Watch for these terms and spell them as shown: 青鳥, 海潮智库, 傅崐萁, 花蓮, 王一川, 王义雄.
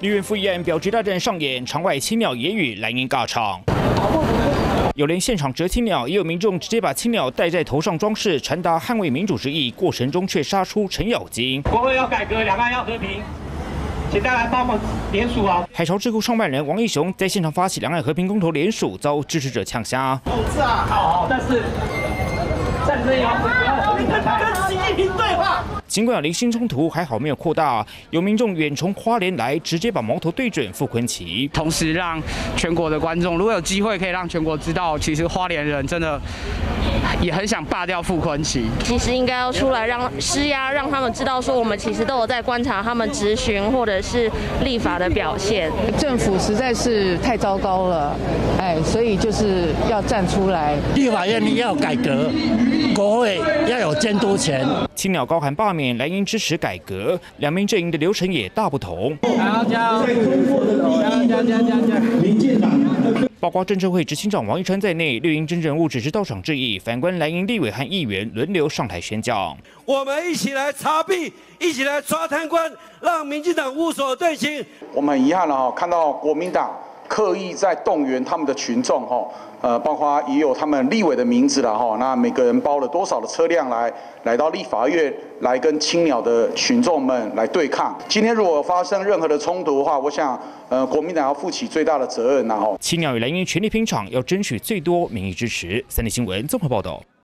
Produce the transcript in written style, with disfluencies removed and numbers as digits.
立院副议案表决大战上演，场外青鸟言语来年尬场。 有人现场折青鸟，也有民众直接把青鸟戴在头上装饰，传达捍卫民主之意。过程中却杀出程咬金。国会要改革，两岸要和平，请大家帮忙联署啊！海潮智库创办人王义雄在现场发起两岸和平公投联署，遭支持者呛瞎。统治啊，好，但是战争也要跟习近平对话。尽管有零星冲突，还好没有扩大。有民众远从花莲来，直接把矛头对准傅崐萁，同时让全国的观众，如果有机会，可以让全国知道，其实花莲人真的也很想罢掉傅崐萁。其实应该要出来让施压，让他们知道说，我们其实都有在观察他们质询或者是立法的表现。政府实在是太糟糕了，哎，所以就是要站出来。立法院要改革，国会要有监督权。青鸟高喊罢免，蓝营支持改革，两边阵营的流程也大不同。好，加油！ 包括政治会执行长王一川在内，绿营政治人物只是到场致意，反观蓝营立委和议员轮流上台宣讲。我们一起来查弊，一起来抓贪官，让民进党无所遁形。我们很遗憾看到国民党刻意在动员他们的群众包括也有他们立委的名字了那每个人包了多少的车辆来到立法院，来跟青鸟的群众们来对抗。今天如果发生任何的冲突的话，我想。 国民党要负起最大的责任，青鸟与蓝营全力拼场，要争取最多民意支持。三立新闻综合报道。